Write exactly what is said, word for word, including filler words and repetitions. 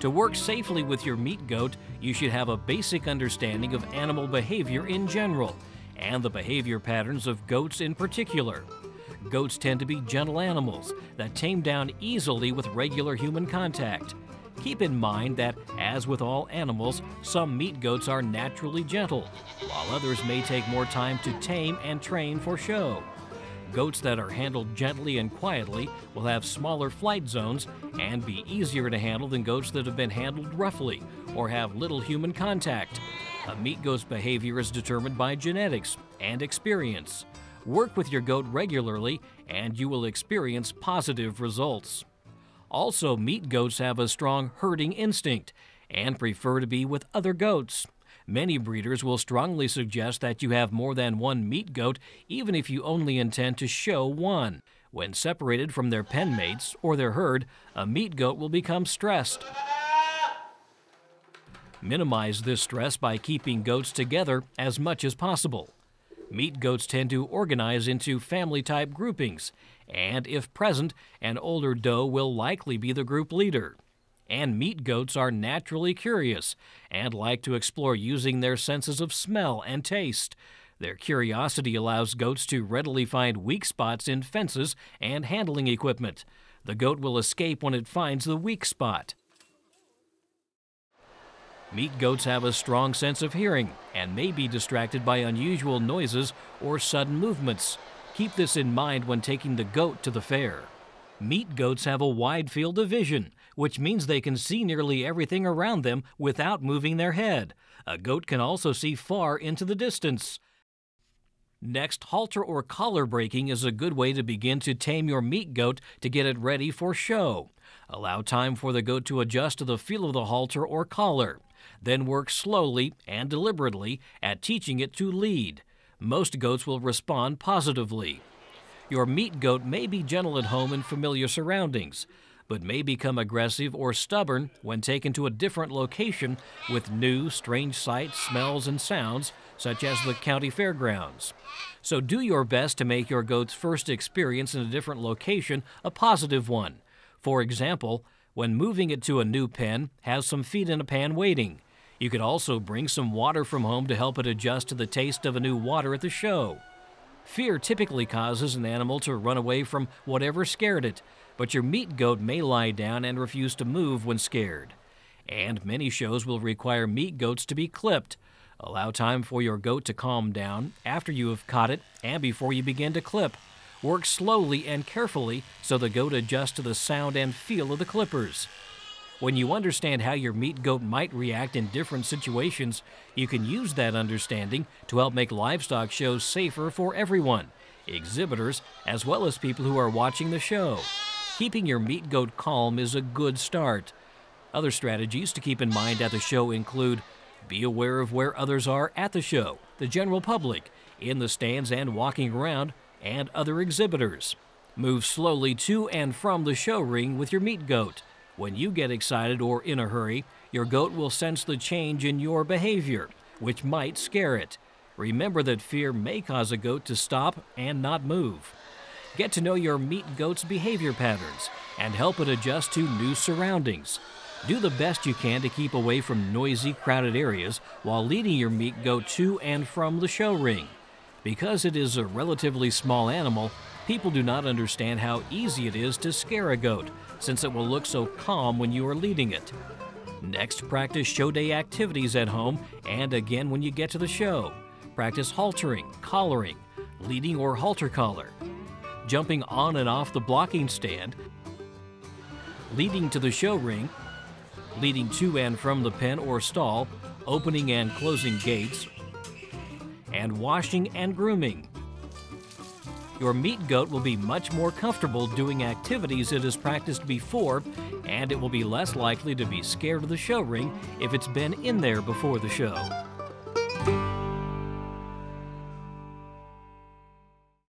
To work safely with your meat goat, you should have a basic understanding of animal behavior in general, and the behavior patterns of goats in particular. Goats tend to be gentle animals that tame down easily with regular human contact. Keep in mind that, as with all animals, some meat goats are naturally gentle, while others may take more time to tame and train for show. Goats that are handled gently and quietly will have smaller flight zones and be easier to handle than goats that have been handled roughly or have little human contact. A meat goat's behavior is determined by genetics and experience. Work with your goat regularly and you will experience positive results. Also, meat goats have a strong herding instinct and prefer to be with other goats. Many breeders will strongly suggest that you have more than one meat goat, even if you only intend to show one. When separated from their pen mates or their herd, a meat goat will become stressed. Minimize this stress by keeping goats together as much as possible. Meat goats tend to organize into family-type groupings, and if present, an older doe will likely be the group leader. And meat goats are naturally curious and like to explore using their senses of smell and taste. Their curiosity allows goats to readily find weak spots in fences and handling equipment. The goat will escape when it finds the weak spot. Meat goats have a strong sense of hearing and may be distracted by unusual noises or sudden movements. Keep this in mind when taking the goat to the fair. Meat goats have a wide field of vision, which means they can see nearly everything around them without moving their head. A goat can also see far into the distance. Next, halter or collar breaking is a good way to begin to tame your meat goat to get it ready for show. Allow time for the goat to adjust to the feel of the halter or collar. Then work slowly and deliberately at teaching it to lead. Most goats will respond positively. Your meat goat may be gentle at home in familiar surroundings, but may become aggressive or stubborn when taken to a different location with new, strange sights, smells, and sounds, such as the county fairgrounds. So do your best to make your goat's first experience in a different location a positive one. For example, when moving it to a new pen, have some feet in a pan waiting. You could also bring some water from home to help it adjust to the taste of a new water at the show. Fear typically causes an animal to run away from whatever scared it, but your meat goat may lie down and refuse to move when scared. And many shows will require meat goats to be clipped. Allow time for your goat to calm down after you have caught it and before you begin to clip. Work slowly and carefully so the goat adjusts to the sound and feel of the clippers. When you understand how your meat goat might react in different situations, you can use that understanding to help make livestock shows safer for everyone, exhibitors, as well as people who are watching the show. Keeping your meat goat calm is a good start. Other strategies to keep in mind at the show include: be aware of where others are at the show, the general public, in the stands and walking around, and other exhibitors. Move slowly to and from the show ring with your meat goat. When you get excited or in a hurry, your goat will sense the change in your behavior, which might scare it. Remember that fear may cause a goat to stop and not move. Get to know your meat goat's behavior patterns and help it adjust to new surroundings. Do the best you can to keep away from noisy, crowded areas while leading your meat goat to and from the show ring. Because it is a relatively small animal, people do not understand how easy it is to scare a goat, since it will look so calm when you are leading it. Next, practice show day activities at home and again when you get to the show. Practice haltering, collaring, leading or halter collar, jumping on and off the blocking stand, leading to the show ring, leading to and from the pen or stall, opening and closing gates, and washing and grooming. Your meat goat will be much more comfortable doing activities it has practiced before, and it will be less likely to be scared of the show ring if it's been in there before the show.